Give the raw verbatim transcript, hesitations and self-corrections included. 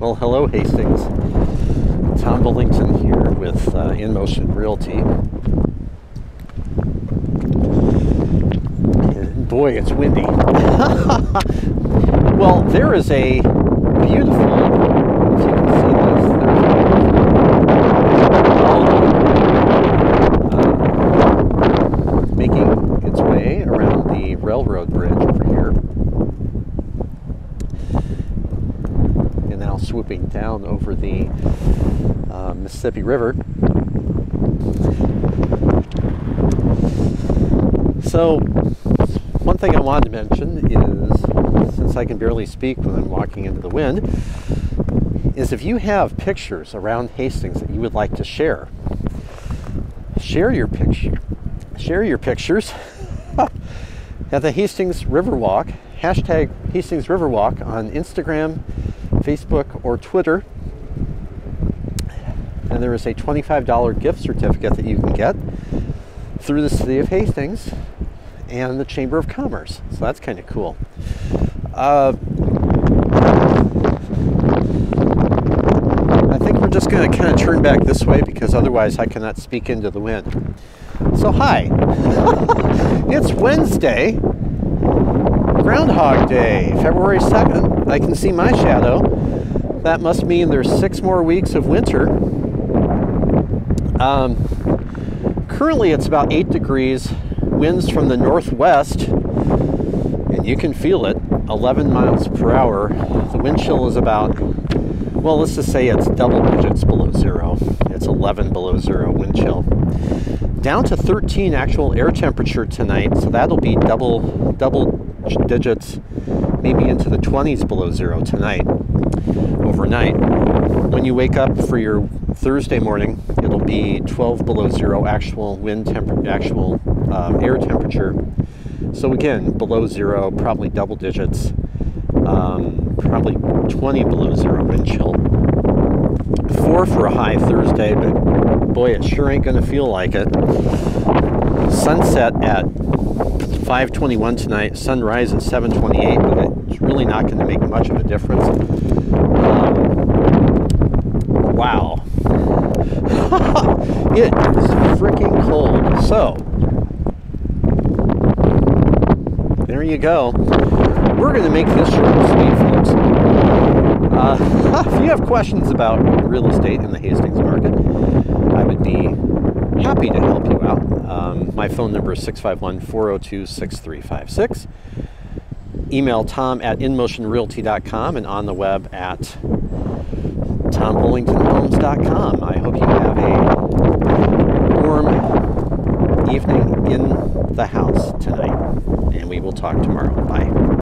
Well, hello Hastings. Tom Bullington here with uh, InMotion Realty. And boy, it's windy. Well, there is a beautiful, if you can see this, there's a uh, making its way around the railroad bridge over here. Now swooping down over the uh, Mississippi River. So one thing I wanted to mention is, since I can barely speak when I'm walking into the wind, is if you have pictures around Hastings that you would like to share, share your picture, share your pictures at the Hastings Riverwalk, hashtag Hastings Riverwalk on Instagram, Facebook, or Twitter, and there is a twenty-five dollar gift certificate that you can get through the City of Hastings and the Chamber of Commerce, so that's kind of cool. Uh, I think we're just going to kind of turn back this way because otherwise I cannot speak into the wind. So hi, it's Wednesday, Groundhog Day, February second. I can see my shadow. That must mean there's six more weeks of winter. Um, currently it's about eight degrees, winds from the northwest, and you can feel it, eleven miles per hour. The wind chill is about, well, let's just say it's double digits below zero. It's eleven below zero wind chill. Down to thirteen actual air temperature tonight, so that'll be double, double digits, maybe into the twenties below zero tonight, overnight. When you wake up for your Thursday morning, it'll be twelve below zero actual wind temp, actual um, air temperature. So again, below zero, probably double digits, um, probably twenty below zero wind chill. Four for a high Thursday, but boy, it sure ain't gonna feel like it. Sunset at five twenty-one tonight, sunrise at seven twenty-eight, but it's really not going to make much of a difference. Um, wow. It is freaking cold. So, there you go. We're going to make this short and sweet, folks. Uh, if you have questions about real estate in the Hastings market, I would be happy to help you out. Um, my phone number is six five one, four oh two, six three five six. Email Tom at InMotion Realty dot com and on the web at Tom Bullington Homes dot com. I hope you have a warm evening in the house tonight, and we will talk tomorrow. Bye.